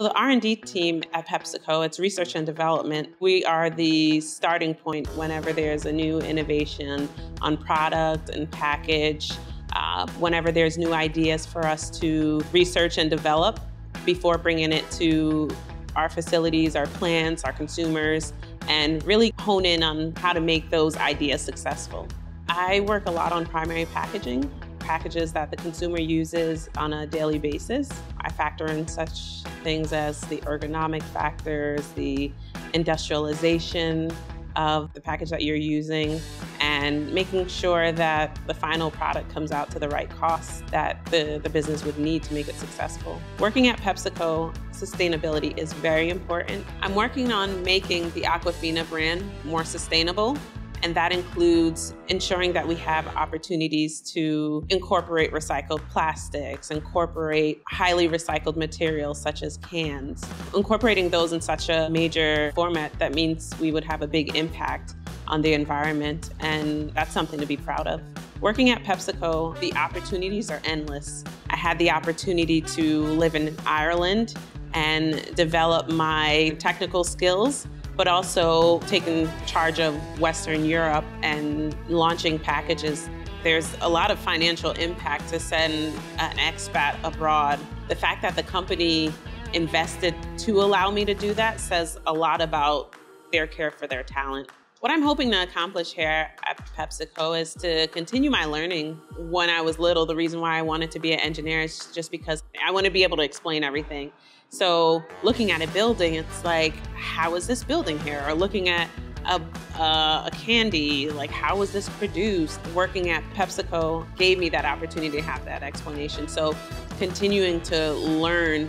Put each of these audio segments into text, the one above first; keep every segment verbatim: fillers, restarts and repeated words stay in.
The R and D team at PepsiCo, it's research and development. We are the starting point whenever there's a new innovation on product and package, uh, whenever there's new ideas for us to research and develop before bringing it to our facilities, our plants, our consumers, and really hone in on how to make those ideas successful. I work a lot on primary packaging, packages that the consumer uses on a daily basis. I factor in such things as the ergonomic factors, the industrialization of the package that you're using, and making sure that the final product comes out to the right cost that the, the business would need to make it successful. Working at PepsiCo, sustainability is very important. I'm working on making the Aquafina brand more sustainable, and that includes ensuring that we have opportunities to incorporate recycled plastics, incorporate highly recycled materials such as cans. Incorporating those in such a major format, that means we would have a big impact on the environment, and that's something to be proud of. Working at PepsiCo, the opportunities are endless. I had the opportunity to live in Ireland and develop my technical skills, but also taking charge of Western Europe and launching packages. There's a lot of financial impact to send an expat abroad. The fact that the company invested to allow me to do that says a lot about their care for their talent. What I'm hoping to accomplish here at PepsiCo is to continue my learning. When I was little, the reason why I wanted to be an engineer is just because I want to be able to explain everything. So looking at a building, it's like, how is this building here? Or looking at a, uh, a candy, like how was this produced? Working at PepsiCo gave me that opportunity to have that explanation. So continuing to learn,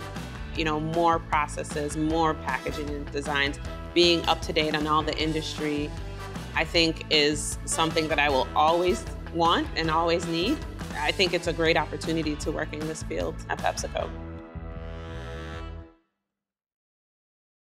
you know, more processes, more packaging and designs, being up to date on all the industry, I think is something that I will always want and always need. I think it's a great opportunity to work in this field at PepsiCo.